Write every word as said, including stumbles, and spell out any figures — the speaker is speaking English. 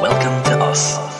Welcome to us.